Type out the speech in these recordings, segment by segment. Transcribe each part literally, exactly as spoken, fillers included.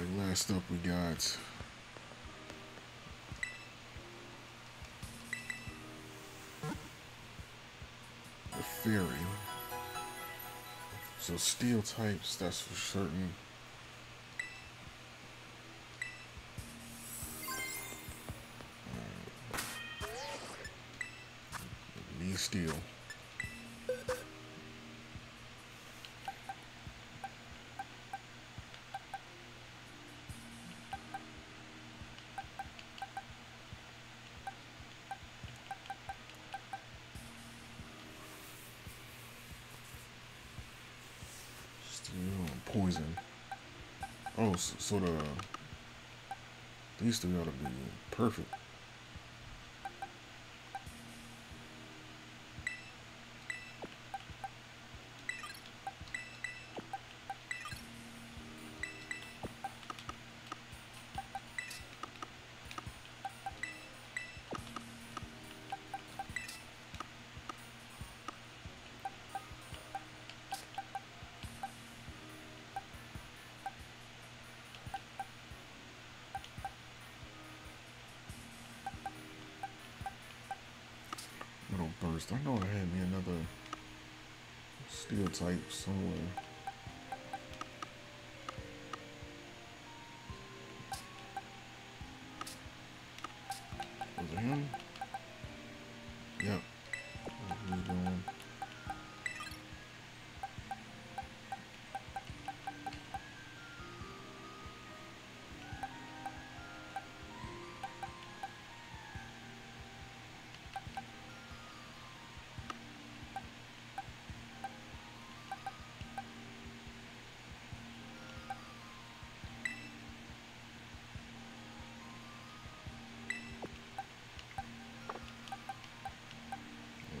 Alright, last up we got the Fairy. So steel types, that's for certain. Steel. Steel and poison. Oh, so, so the these three ought to be perfect. Burst. I know I had me another steel type somewhere. Was it him? Yep. What was he doing?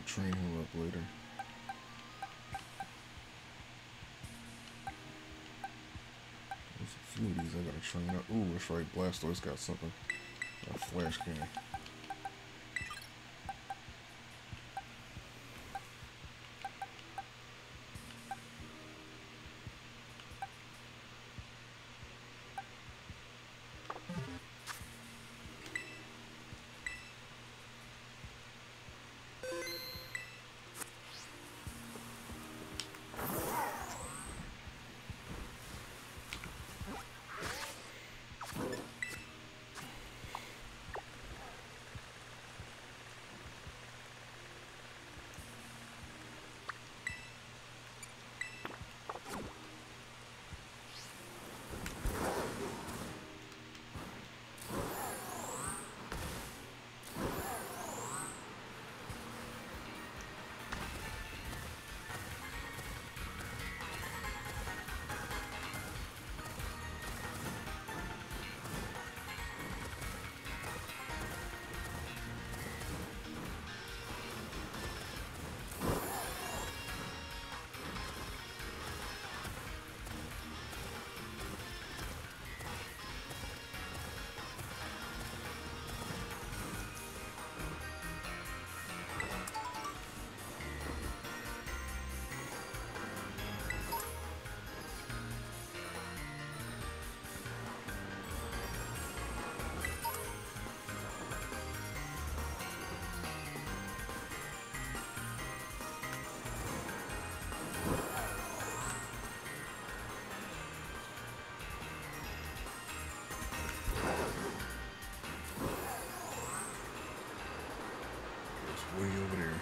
Train him up later. There's a few of these I gotta train up. Ooh, that's right, Blastoise got something. A flash cannon. Way over there.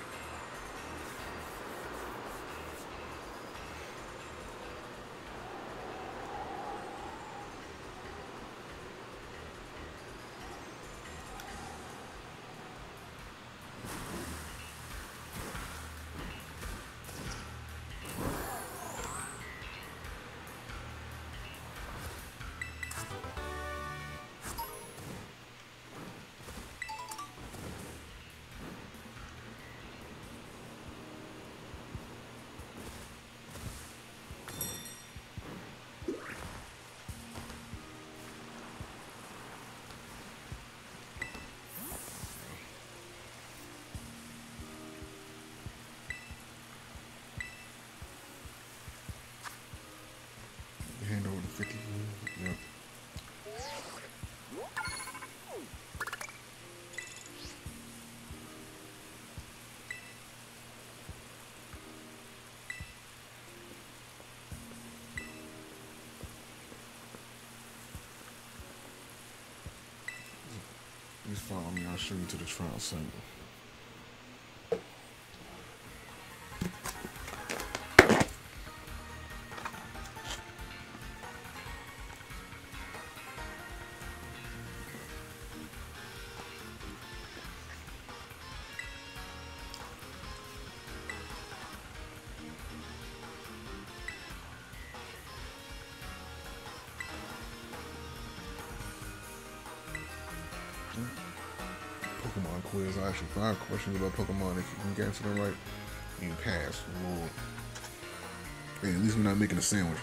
Hand over the fifty. Yep. Just follow me, I'll show you to the trial center. Pokemon quiz. I asked you five questions about Pokemon. If you can answer them right, you pass. Lord. Hey, at least we're not making a sandwich.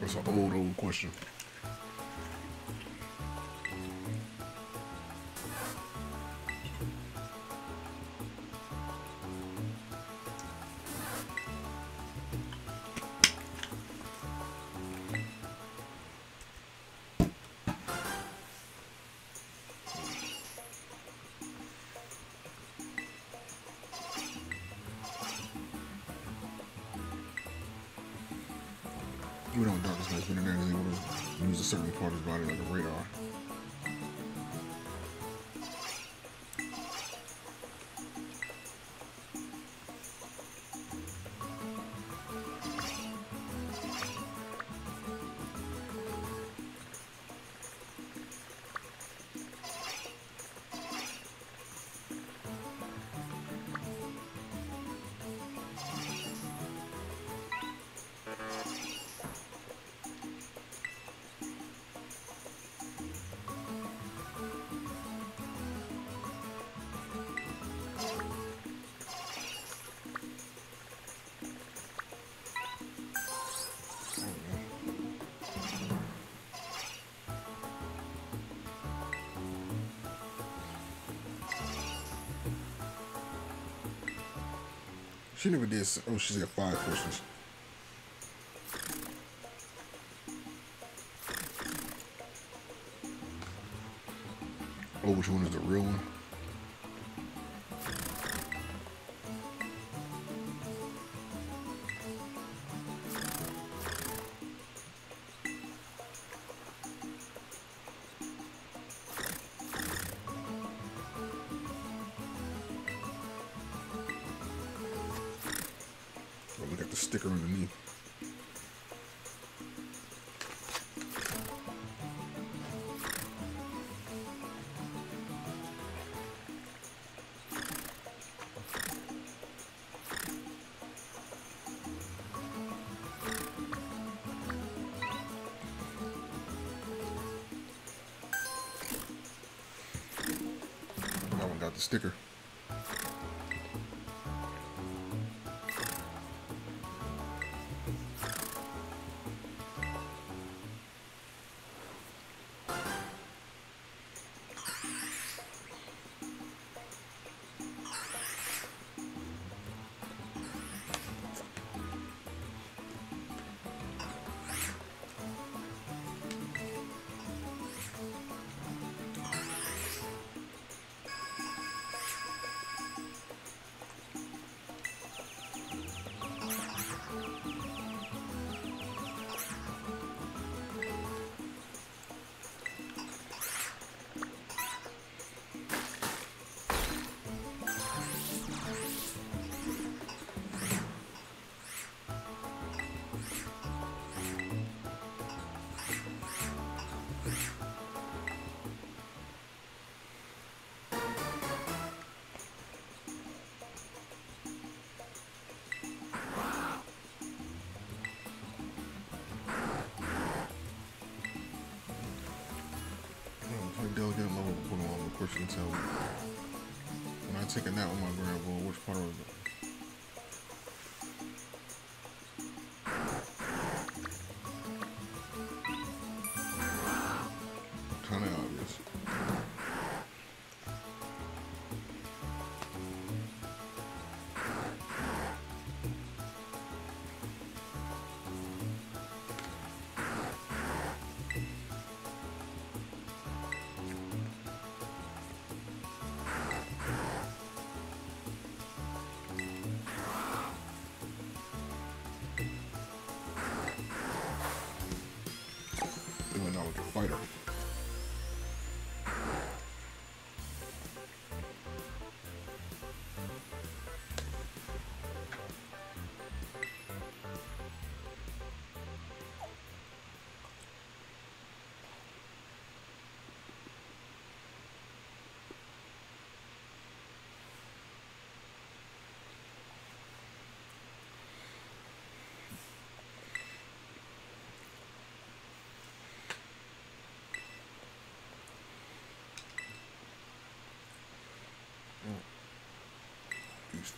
That's an old, old question. We don't darkness night, but in there, they would have used a certain part of his body like a radar. She never did. Oh, she said five questions. Oh, which one is the real one? Sticker underneath. That one got the sticker. and so when I take a nap with my grandpa, which part was it?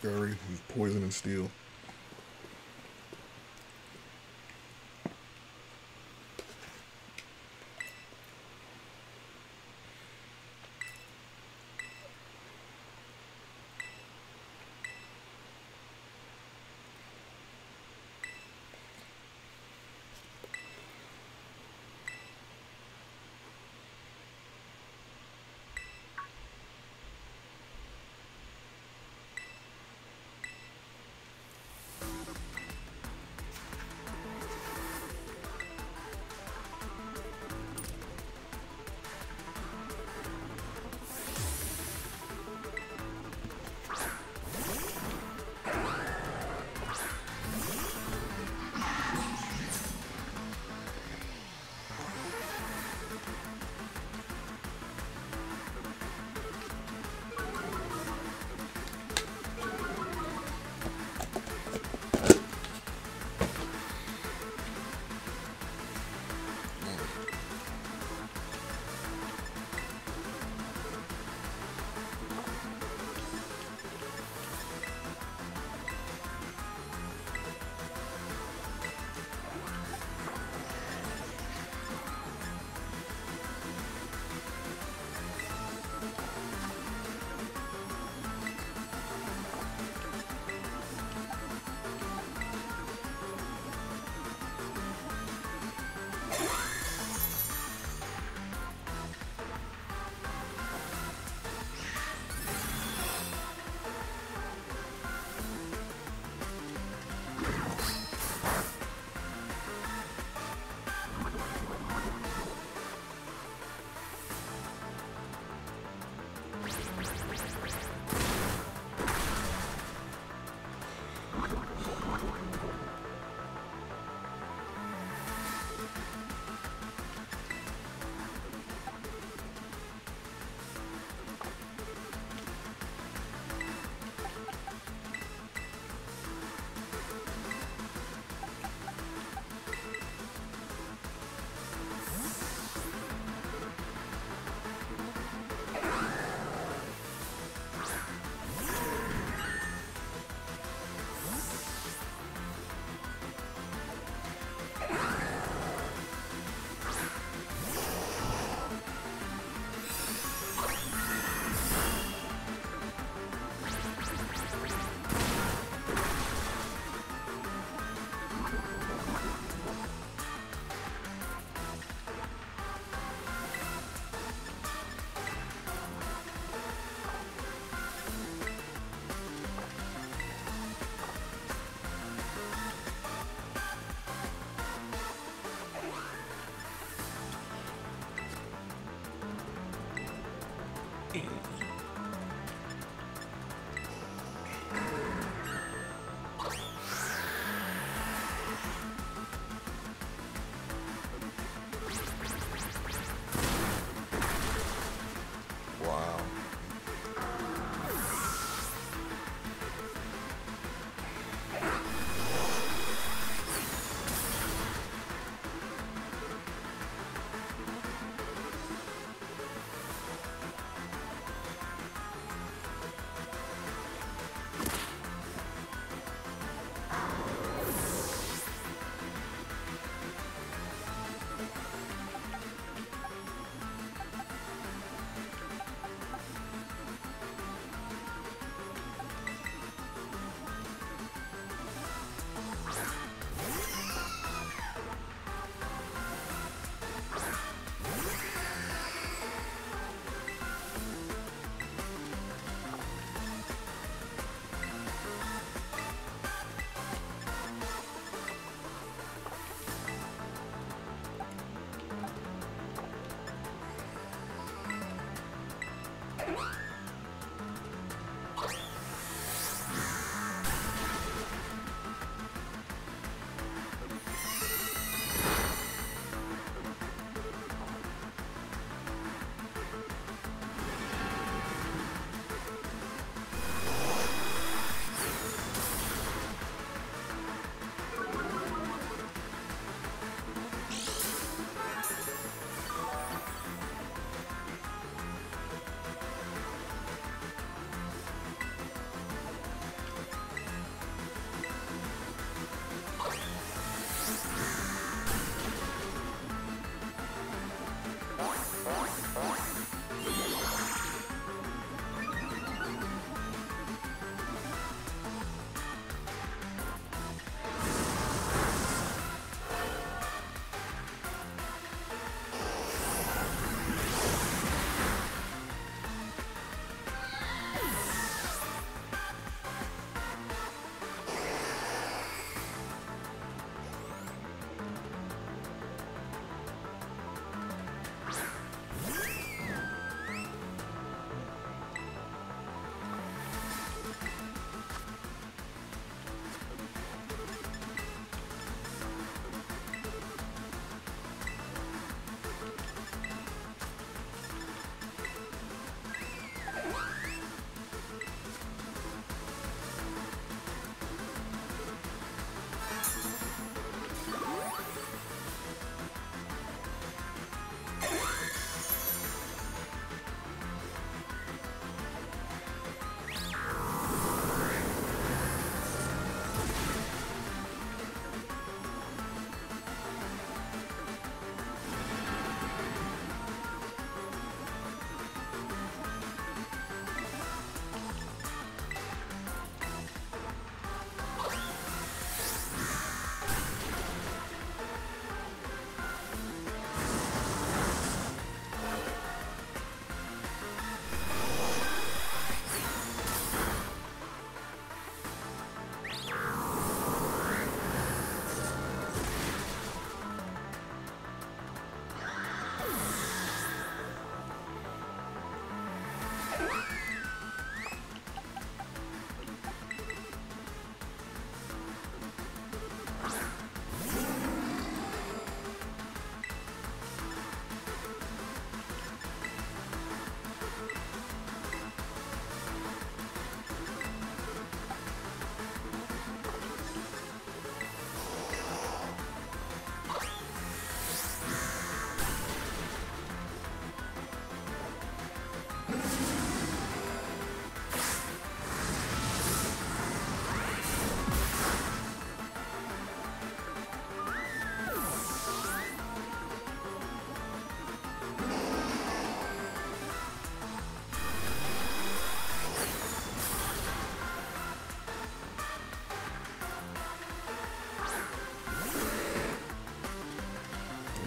Scary, he's poison and steel.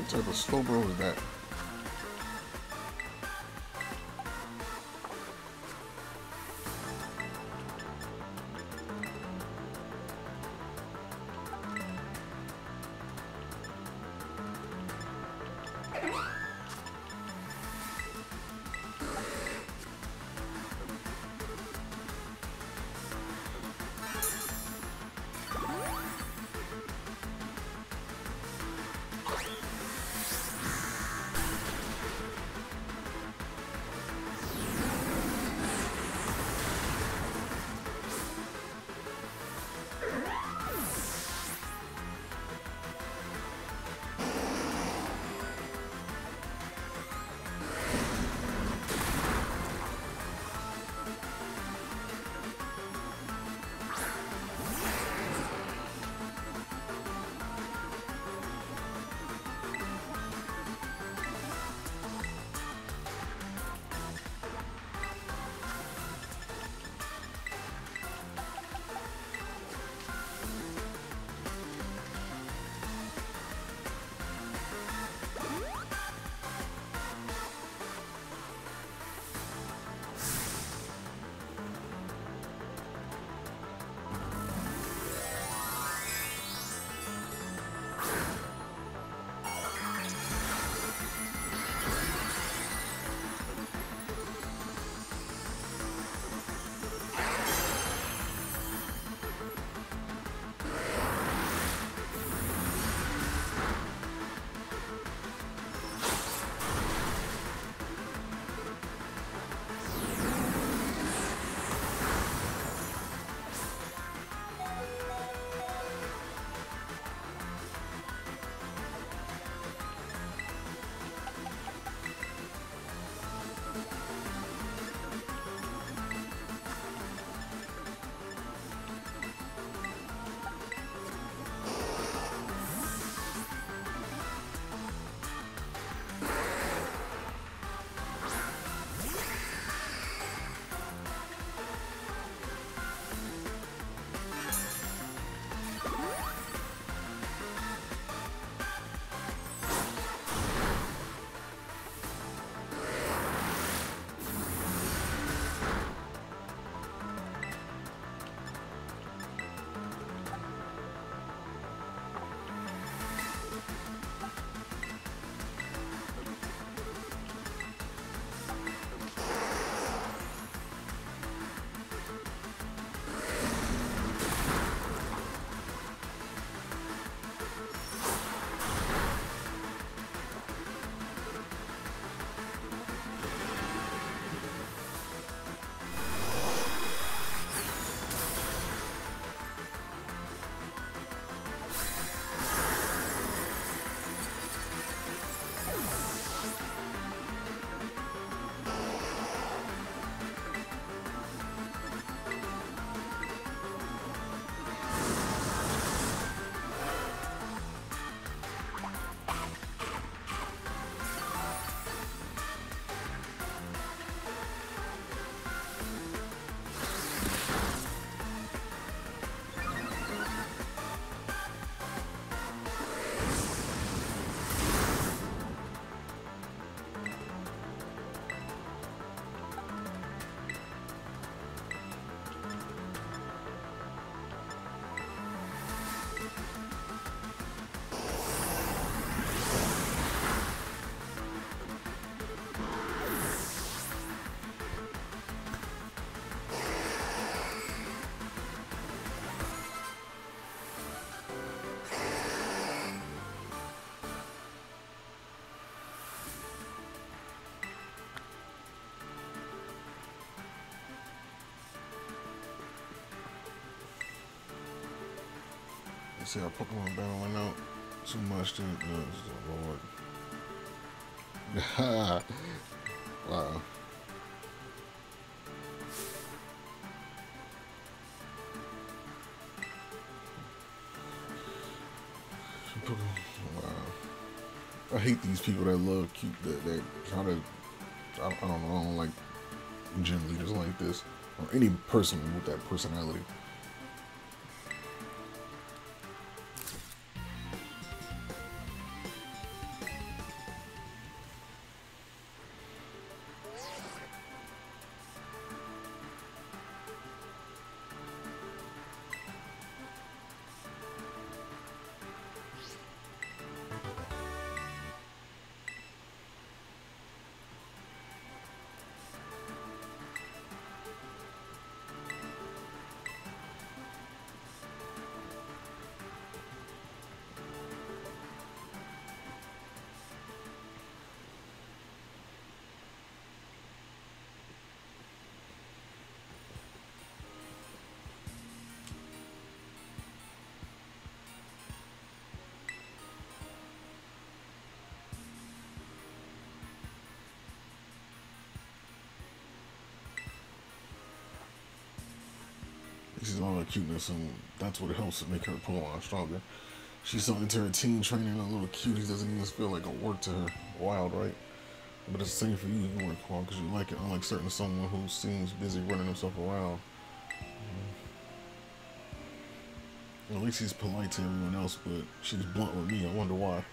type of snowball is that? See how Pokemon battle went out? Too much to it does, oh Lord. Wow. Wow. I hate these people that love cute, that, that try to, I, I don't know, I don't like gym leaders like this. Or any person with that personality. This is all her cuteness, and that's what helps to make her Pokemon stronger. She's so into her team training, and a little cutie doesn't even feel like a work to her. Wild, right? But it's the same for you. You work hard because you like it, unlike certain someone who seems busy running himself around. Mm. At least he's polite to everyone else, but she's blunt with me. I wonder why.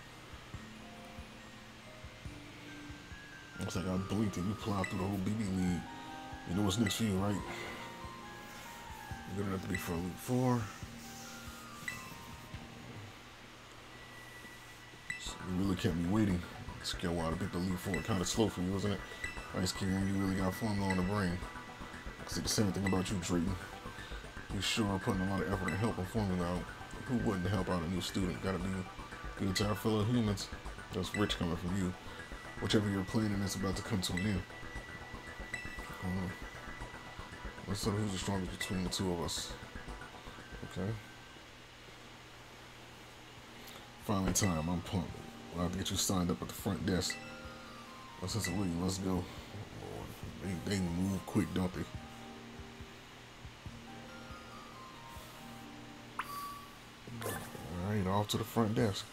Looks like I blinked and you plowed through the whole B B league. You know what's next for you, right? You're gonna have to be for Elite Four. So you really kept me waiting. Skill wide, I think the Elite Four kind of slow for you, wasn't it? Ice King, when you really got formula on the brain. I see the same thing about you, Drayton. You sure are putting a lot of effort and help in formula out. Who wouldn't to help out a new student? Gotta be good to our fellow humans. That's rich coming from you. Whichever you're planning is about to come to an end. Um, let's see who's the strongest between the two of us. Okay. Finally time, I'm pumped. I'll have to get you signed up at the front desk. Let's have some lead, let's go. They, they move quick, don't they? Alright, off to the front desk.